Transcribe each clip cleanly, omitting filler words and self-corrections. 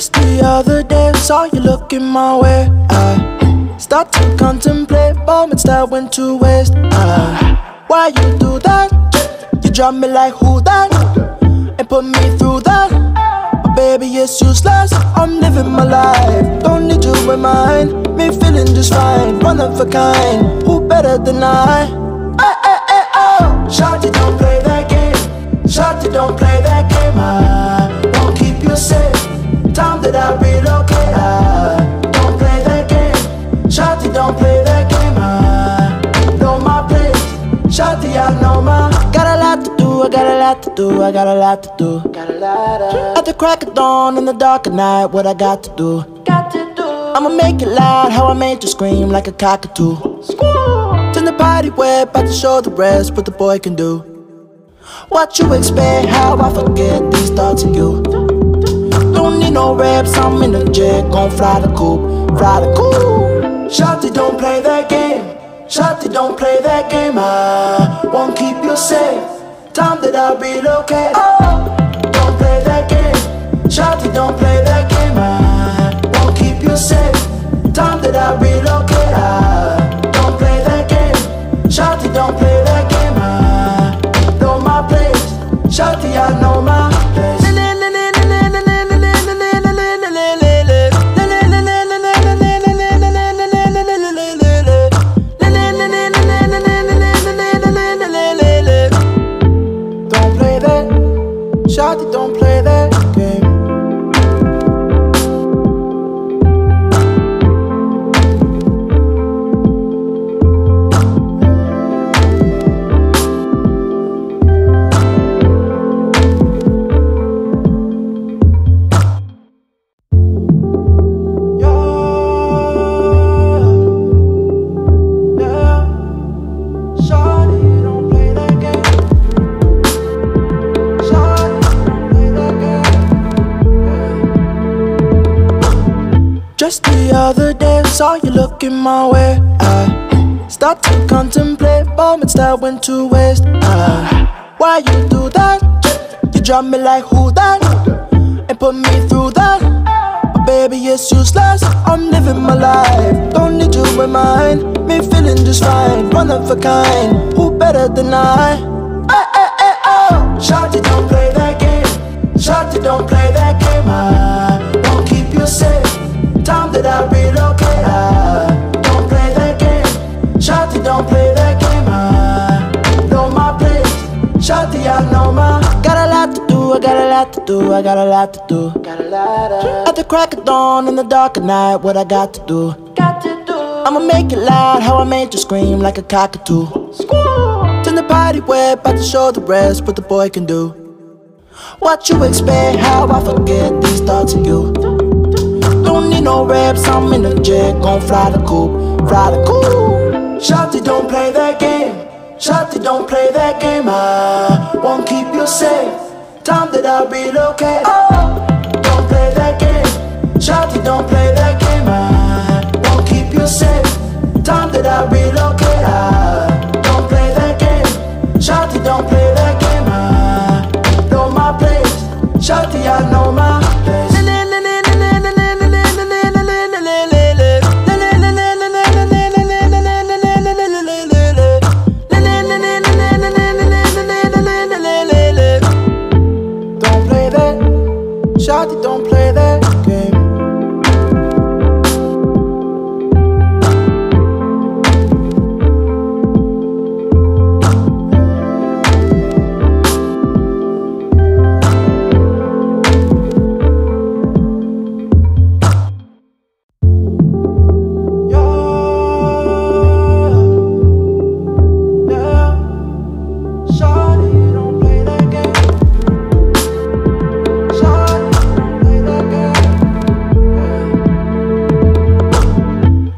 Just the other day, saw you looking my way. I start to contemplate moments that went to waste. Why you do that? You drive me like who that? And put me through that. But baby, it's useless. I'm living my life, don't need you in mind. Me feeling just fine, one of a kind. Who better than I? Ay, ay, ay, oh. Shawty, don't play that game. Shawty, don't play that game. I won't keep you safe. Time that I relocate, I don't play that game. Shawty, don't play that game. I know my place. Shawty, I know my. Got a lot to do, I got a lot to do, I got a lot to do. Got a lot of. At the crack of dawn, in the dark of night, what I got to do. Got to do. I'ma make it loud, how I made you scream like a cockatoo. Squirrel. Turn the party way, about to show the rest what the boy can do. What you expect, how I forget these thoughts of you. No reps, I'm in the jet, gon' fly the coop, fly the coop. Shawty, don't play that game. Shawty, don't play that game. I won't keep you safe. Time that I relocate. Oh, don't play that game. Shawty, don't play that game. I won't keep you safe. Time that I relocate. I don't play that game. Shawty, don't play that game. I know my place. Shawty, I know my. Shawty, don't play that game. Just the other day, saw you looking my way. I start to contemplate moments that went to waste. Why you do that? You drive me like who that? And put me through that. But baby, it's useless. I'm living my life, don't need you in mind. Me feeling just fine, one of a kind. Who better than I? Ay, ay, ay, oh. Shawty, don't play that game. Shawty, don't play that game. I won't keep you safe. Time that I relocate, I don't play that game. Shawty, don't play that game. I know my place. Shawty, I know my. Got a lot to do, I got a lot to do, I got a lot to do. Got a lot of. At the crack of dawn, in the dark of night, what I got to do. Got to do. I'ma make it loud, how I made you scream like a cockatoo. Squirrel. Turn the party way, about to show the rest what the boy can do. What you expect, how I forget these thoughts of you. No reps, I'm in the jet, gon' fly the coop, fly the coop. Shawty, don't play that game. Shawty, don't play that game. I won't keep you safe. Time that I relocate. Oh, don't play that game. Shawty, don't play that game. I won't keep you safe. Time that I relocate. I don't play that game. Shawty, don't play that game. I know my place. Shawty, I know my place. Shawty, don't play that game.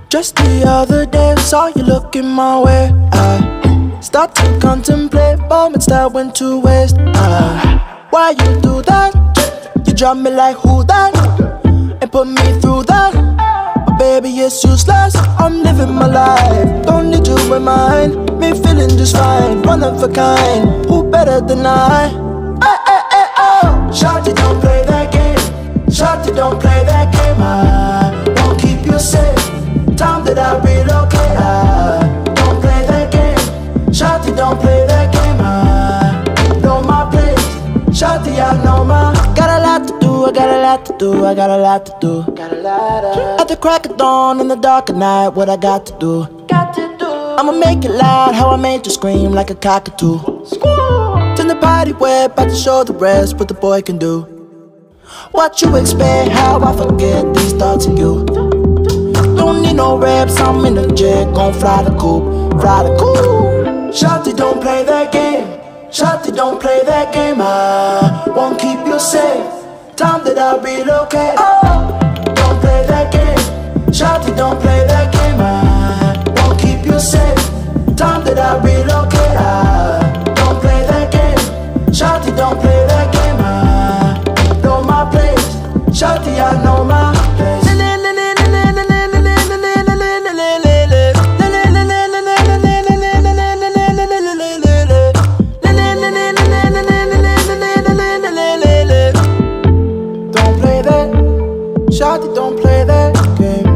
Just the other day, saw you looking my way. I start to contemplate moments that went to waste. Why you do that? You drive me like who that? And put me through that. But baby, it's useless. I'm living my life, don't need you in mind. Me feeling just fine, one of a kind. Who better than I? Ay, ay, ay, oh. Shawty, don't play that game. Shawty, don't play lot to do, I got a lot to do. At the crack of dawn, in the dark of night, what I got to do. I'ma make it loud, how I made you scream like a cockatoo. Turn the body wet, about to show the rest what the boy can do. What you expect, how I forget these thoughts of you. Don't need no reps, I'm in the jet, gon' fly the coop, fly the coop. Shawty don't play that game, Shawty don't play that game. I won't keep you safe, time that I relocate. Oh, don't play that game, Shawty don't play that game. I won't keep you safe, time that I relocate. I don't play that game, Shawty don't play that game. I know my place, Shawty I know my place. Shawty don't play that game.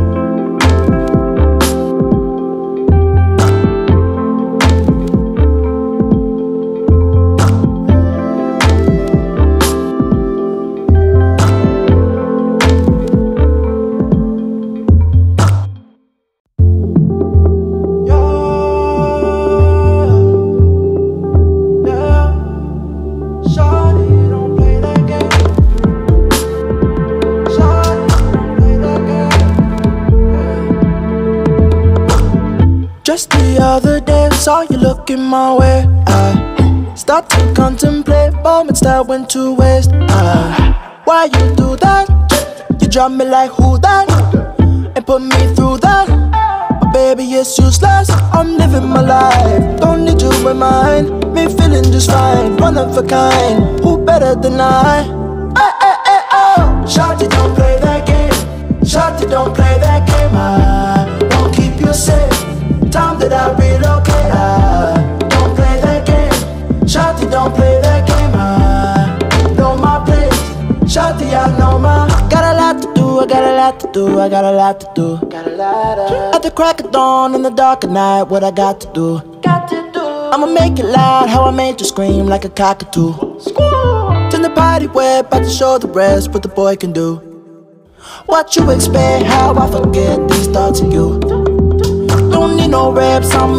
Saw you looking my way, I start to contemplate moments that went to waste. Why you do that? You drop me like who that? And put me through that. But baby, it's useless, I'm living my life. Don't need you in mind, me feeling just fine. One of a kind, who better than I? Ay, ay, ay, oh. Shawty don't play that game, Shawty don't play that game. I won't keep you safe, time that I relocate. I don't play that game, Shawty don't play that game. I know my place, Shawty I know my. Got a lot to do, I got a lot to do, I got a lot to do. At the crack of dawn, in the dark of night, what I got to do. I'ma make it loud, how I made you scream like a cockatoo. Turn the body wet, about to show the rest what the boy can do. What you expect, how I forget these thoughts of you. Don't need no reps, I'm in